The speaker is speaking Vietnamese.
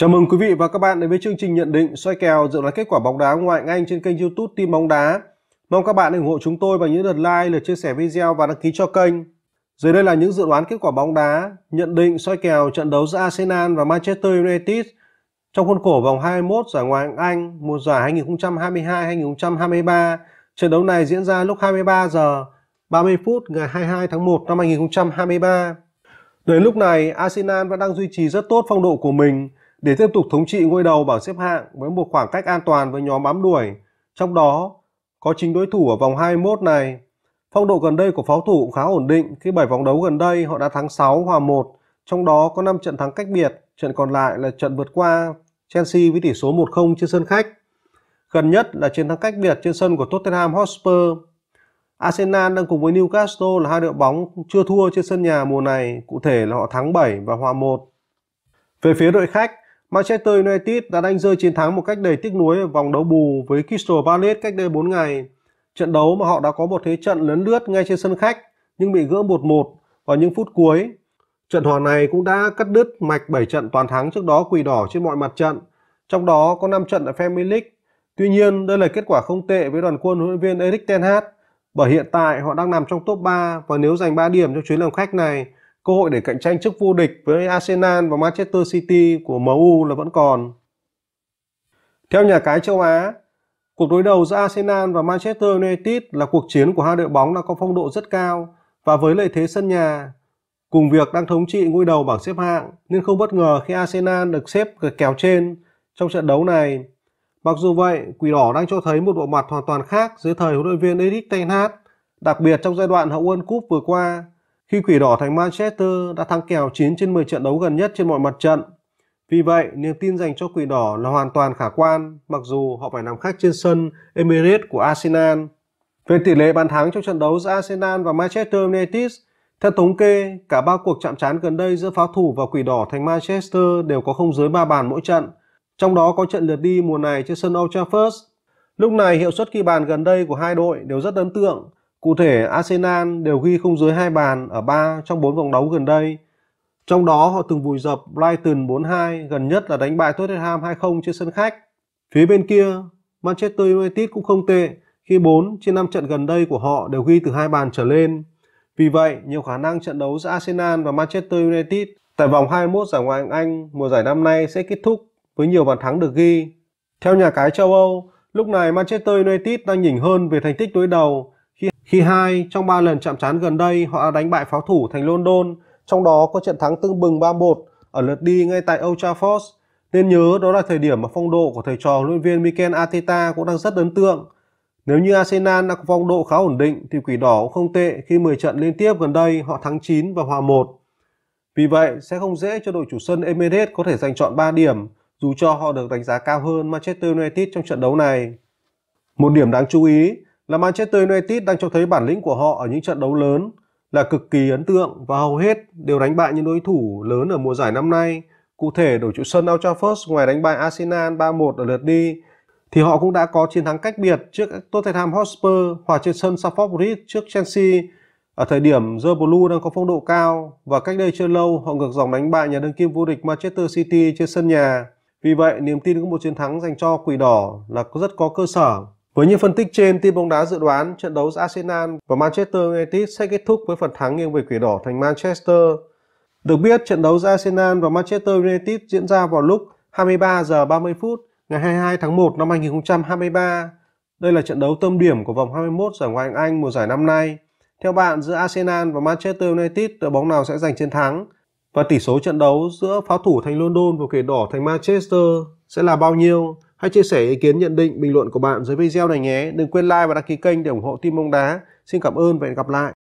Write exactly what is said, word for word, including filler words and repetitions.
Chào mừng quý vị và các bạn đến với chương trình nhận định soi kèo dự đoán kết quả bóng đá Ngoại hạng Anh trên kênh YouTube Tin Bóng đá. Mong các bạn ủng hộ chúng tôi bằng những lượt like, lượt chia sẻ video và đăng ký cho kênh. Dưới đây là những dự đoán kết quả bóng đá, nhận định soi kèo trận đấu giữa Arsenal và Manchester United trong khuôn khổ vòng hai mươi mốt giải Ngoại hạng Anh mùa giải hai nghìn không trăm hai mươi hai hai nghìn không trăm hai mươi ba. Trận đấu này diễn ra lúc hai mươi ba giờ ba mươi phút ngày hai mươi hai tháng một năm hai nghìn không trăm hai mươi ba. Đến lúc này, Arsenal vẫn đang duy trì rất tốt phong độ của mình để tiếp tục thống trị ngôi đầu bảng xếp hạng với một khoảng cách an toàn với nhóm bám đuổi, trong đó có chính đối thủ ở vòng hai mươi mốt này. Phong độ gần đây của pháo thủ cũng khá ổn định khi bảy vòng đấu gần đây họ đã thắng sáu, hòa một, trong đó có năm trận thắng cách biệt, trận còn lại là trận vượt qua Chelsea với tỷ số một không trên sân khách. Gần nhất là chiến thắng cách biệt trên sân của Tottenham Hotspur. Arsenal đang cùng với Newcastle là hai đội bóng chưa thua trên sân nhà mùa này, cụ thể là họ thắng bảy và hòa một. Về phía đội khách, Manchester United đã đánh rơi chiến thắng một cách đầy tiếc nuối ở vòng đấu bù với Crystal Palace cách đây bốn ngày. Trận đấu mà họ đã có một thế trận lấn lướt ngay trên sân khách nhưng bị gỡ một một vào những phút cuối. Trận hòa này cũng đã cắt đứt mạch bảy trận toàn thắng trước đó quỷ đỏ trên mọi mặt trận, trong đó có năm trận ở Premier League. Tuy nhiên, đây là kết quả không tệ với đoàn quân huấn luyện viên Erik Ten Hag, bởi hiện tại họ đang nằm trong top ba và nếu giành ba điểm trong chuyến làm khách này, cơ hội để cạnh tranh chức vô địch với Arsenal và Manchester City của em u là vẫn còn. Theo nhà cái châu Á, cuộc đối đầu giữa Arsenal và Manchester United là cuộc chiến của hai đội bóng đã có phong độ rất cao và với lợi thế sân nhà. Cùng việc đang thống trị ngôi đầu bảng xếp hạng nên không bất ngờ khi Arsenal được xếp kèo trên trong trận đấu này. Mặc dù vậy, Quỷ Đỏ đang cho thấy một bộ mặt hoàn toàn khác dưới thời huấn luyện viên Erik Ten Hag, đặc biệt trong giai đoạn hậu World Cup vừa qua, khi Quỷ Đỏ thành Manchester đã thắng kèo chín trên mười trận đấu gần nhất trên mọi mặt trận. Vì vậy, niềm tin dành cho Quỷ Đỏ là hoàn toàn khả quan, mặc dù họ phải làm khách trên sân Emirates của Arsenal. Về tỷ lệ bàn thắng trong trận đấu giữa Arsenal và Manchester United, theo thống kê, cả ba cuộc chạm trán gần đây giữa pháo thủ và Quỷ Đỏ thành Manchester đều có không dưới ba bàn mỗi trận, trong đó có trận lượt đi mùa này trên sân Old Trafford. Lúc này, hiệu suất ghi bàn gần đây của hai đội đều rất ấn tượng. Cụ thể, Arsenal đều ghi không dưới hai bàn ở ba trong bốn vòng đấu gần đây. Trong đó, họ từng vùi dập Brighton bốn hai, gần nhất là đánh bại Tottenham hai không trên sân khách. Phía bên kia, Manchester United cũng không tệ khi bốn trên năm trận gần đây của họ đều ghi từ hai bàn trở lên. Vì vậy, nhiều khả năng trận đấu giữa Arsenal và Manchester United tại vòng hai mươi mốt giải Ngoại hạng Anh mùa giải năm nay sẽ kết thúc với nhiều bàn thắng được ghi. Theo nhà cái châu Âu, lúc này Manchester United đang nhỉnh hơn về thành tích đối đầu khi hai trong ba lần chạm trán gần đây họ đã đánh bại pháo thủ thành London, trong đó có trận thắng tưng bừng ba một ở lượt đi ngay tại Old Trafford. Nên nhớ đó là thời điểm mà phong độ của thầy trò huấn luyện viên Mikel Arteta cũng đang rất ấn tượng. Nếu như Arsenal đã có phong độ khá ổn định thì Quỷ Đỏ cũng không tệ khi mười trận liên tiếp gần đây họ thắng chín và hòa một. Vì vậy sẽ không dễ cho đội chủ sân Emirates có thể giành trọn ba điểm, dù cho họ được đánh giá cao hơn Manchester United trong trận đấu này. Một điểm đáng chú ý là Manchester United đang cho thấy bản lĩnh của họ ở những trận đấu lớn là cực kỳ ấn tượng và hầu hết đều đánh bại những đối thủ lớn ở mùa giải năm nay. Cụ thể, đội chủ sân Old Trafford ngoài đánh bại Arsenal ba một ở lượt đi thì họ cũng đã có chiến thắng cách biệt trước Tottenham Hotspur, hòa trên sân Stamford Bridge trước Chelsea ở thời điểm The Blue đang có phong độ cao, và cách đây chưa lâu họ ngược dòng đánh bại nhà đương kim vô địch Manchester City trên sân nhà. Vì vậy, niềm tin có một chiến thắng dành cho Quỷ Đỏ là rất có cơ sở. Với những phân tích trên, Tin Bóng đá dự đoán trận đấu giữa Arsenal và Manchester United sẽ kết thúc với phần thắng nghiêng về Quỷ Đỏ thành Manchester. Được biết, trận đấu giữa Arsenal và Manchester United diễn ra vào lúc hai mươi ba giờ ba mươi phút ngày hai mươi hai tháng một năm hai nghìn không trăm hai mươi ba. Đây là trận đấu tâm điểm của vòng hai mươi mốt giải Ngoại hạng Anh mùa giải năm nay. Theo bạn, giữa Arsenal và Manchester United, đội bóng nào sẽ giành chiến thắng? Và tỷ số trận đấu giữa pháo thủ thành London và Quỷ Đỏ thành Manchester sẽ là bao nhiêu? Hãy chia sẻ ý kiến, nhận định, bình luận của bạn dưới video này nhé. Đừng quên like và đăng ký kênh để ủng hộ Tin Bóng đá. Xin cảm ơn và hẹn gặp lại.